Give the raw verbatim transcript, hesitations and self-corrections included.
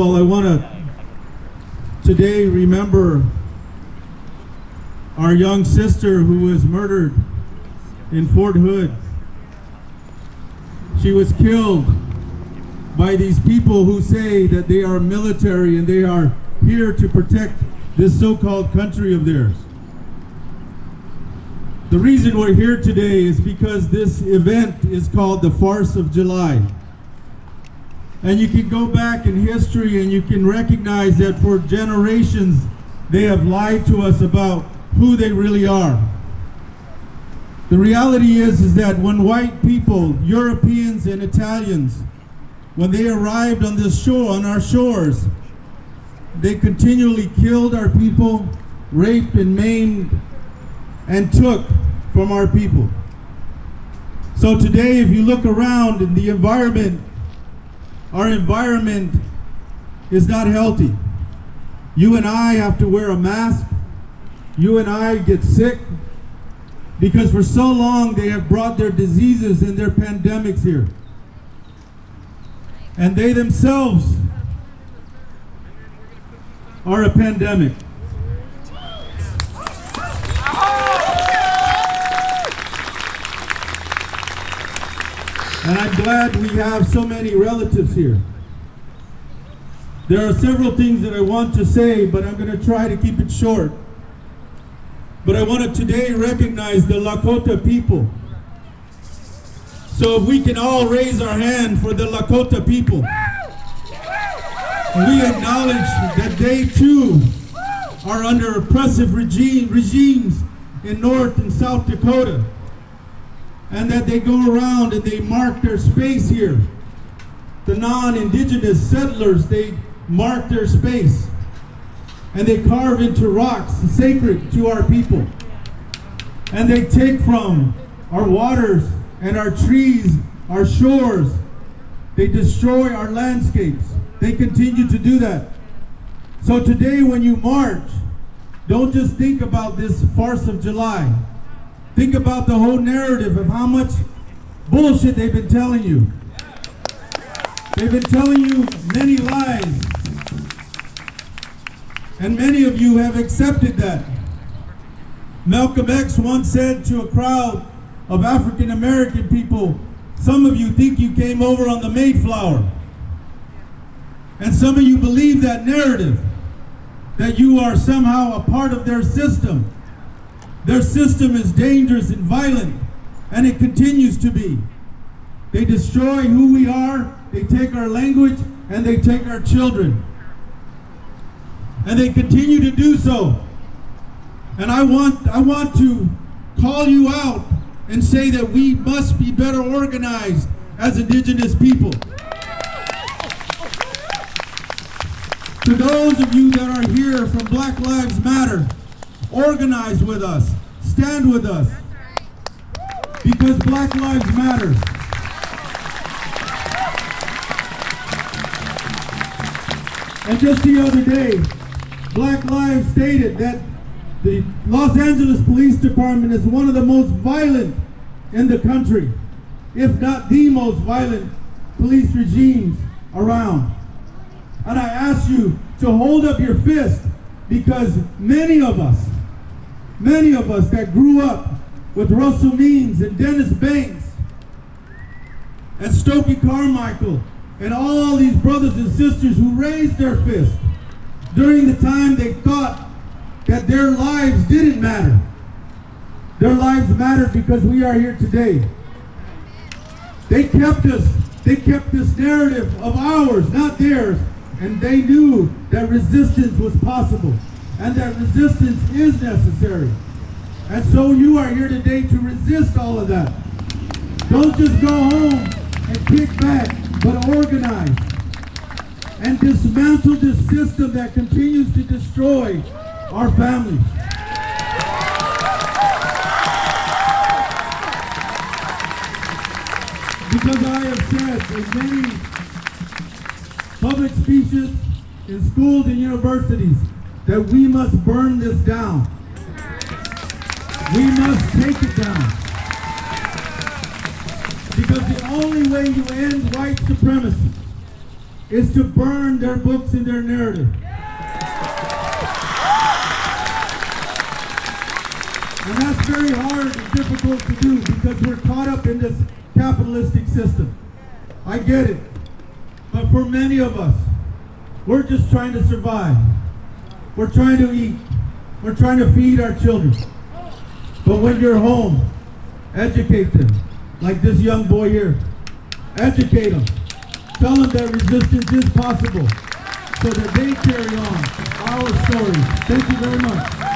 Well, I want to today remember our young sister who was murdered in Fort Hood. She was killed by these people who say that they are military and they are here to protect this so-called country of theirs. The reason we're here today is because this event is called the Farce of July. And you can go back in history and you can recognize that for generations they have lied to us about who they really are. The reality is, is that when white people, Europeans and Italians, when they arrived on this shore, on our shores, they continually killed our people, raped and maimed, and took from our people. So today, if you look around in the environment, our environment is not healthy. You and I have to wear a mask. You and I get sick because for so long they have brought their diseases and their pandemics here. And they themselves are a pandemic. And I'm glad we have so many relatives here. There are several things that I want to say, but I'm going to try to keep it short. But I want to today recognize the Lakota people. So if we can all raise our hand for the Lakota people. We acknowledge that they too are under oppressive regime, regimes in North and South Dakota. And that they go around and they mark their space here. The non-indigenous settlers, they mark their space. And they carve into rocks sacred to our people. And they take from our waters and our trees, our shores. They destroy our landscapes. They continue to do that. So today when you march, don't just think about this Farce of July. Think about the whole narrative of how much bullshit they've been telling you. They've been telling you many lies. And many of you have accepted that. Malcolm X once said to a crowd of African American people, some of you think you came over on the Mayflower. And some of you believe that narrative, that you are somehow a part of their system. Their system is dangerous and violent, and it continues to be. They destroy who we are, they take our language, and they take our children. And they continue to do so. And I want, I want to call you out and say that we must be better organized as indigenous people. To those of you that are here from Black Lives Matter, organize with us, stand with us, because Black Lives Matter. And just the other day, Black Lives stated that the Los Angeles Police Department is one of the most violent in the country, if not the most violent police regimes around. And I ask you to hold up your fist, because many of us, many of us that grew up with Russell Means and Dennis Banks and Stokely Carmichael and all these brothers and sisters who raised their fist during the time they thought that their lives didn't matter. Their lives mattered because we are here today. They kept us, they kept this narrative of ours, not theirs, and they knew that resistance was possible and that resistance is necessary. And so you are here today to resist all of that. Don't just go home and kick back, but organize and dismantle this system that continues to destroy our families. Because I have said in many public speeches in schools and universities that we must burn this down. We must take it down. Because the only way you end white supremacy is to burn their books and their narrative. And that's very hard and difficult to do because we're caught up in this capitalistic system. I get it. But for many of us, we're just trying to survive. We're trying to eat. We're trying to feed our children. But when you're home, educate them, like this young boy here. Educate them. Tell them that resistance is possible so that they carry on our story. Thank you very much.